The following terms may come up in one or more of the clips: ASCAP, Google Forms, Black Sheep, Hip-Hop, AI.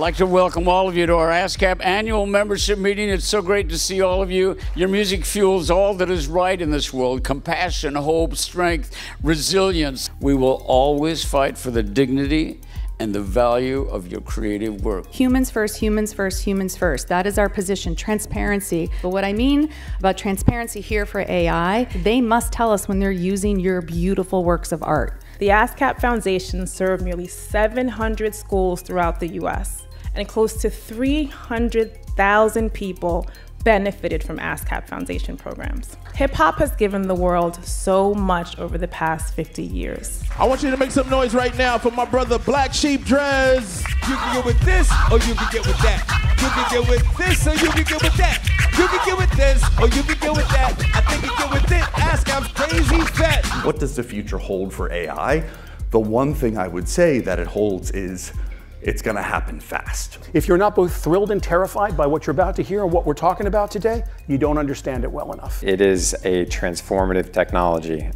I'd like to welcome all of you to our ASCAP annual membership meeting. It's so great to see all of you. Your music fuels all that is right in this world: compassion, hope, strength, resilience. We will always fight for the dignity and the value of your creative work. Humans first, humans first, humans first. That is our position. Transparency. But what I mean about transparency here for AI, they must tell us when they're using your beautiful works of art. The ASCAP Foundation served nearly 700 schools throughout the US, and close to 300,000 people benefited from ASCAP Foundation programs. Hip hop has given the world so much over the past 50 years. I want you to make some noise right now for my brother Black Sheep Dress. You can get with this, or you can get with that. You can get with this, or you can get with that. You can get with this, or you can get with that. I think you can get with it. ASCAP's crazy fat. What does the future hold for AI? The one thing I would say that it holds is it's gonna happen fast. If you're not both thrilled and terrified by what you're about to hear and what we're talking about today, you don't understand it well enough. It is a transformative technology.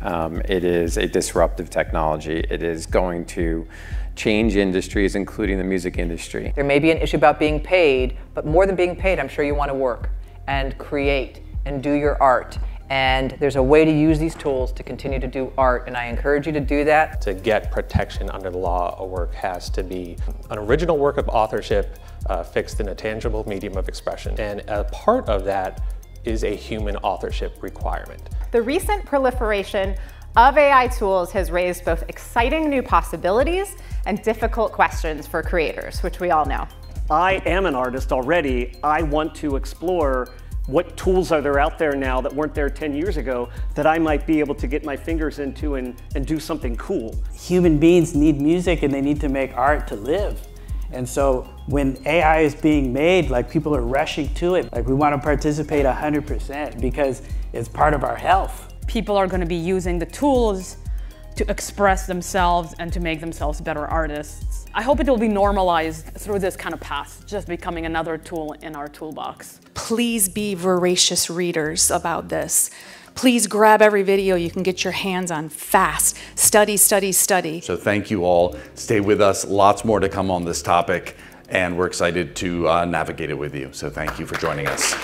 It is a disruptive technology. It is going to change industries, including the music industry. There may be an issue about being paid, but more than being paid, I'm sure you wanna work and create and do your art. And there's a way to use these tools to continue to do art, and I encourage you to do that. To get protection under the law, a work has to be an original work of authorship fixed in a tangible medium of expression. And a part of that is a human authorship requirement. The recent proliferation of AI tools has raised both exciting new possibilities and difficult questions for creators, which we all know. I am an artist already. I want to explore what tools are there out there now that weren't there 10 years ago that I might be able to get my fingers into and do something cool. Human beings need music and they need to make art to live. And so when AI is being made, like, people are rushing to it. Like, we want to participate 100% because it's part of our health. People are going to be using the tools to express themselves and to make themselves better artists. I hope it will be normalized through this kind of path, just becoming another tool in our toolbox. Please be voracious readers about this. Please grab every video you can get your hands on fast. Study, study, study. So thank you all. Stay with us. Lots more to come on this topic, and we're excited to navigate it with you. So thank you for joining us.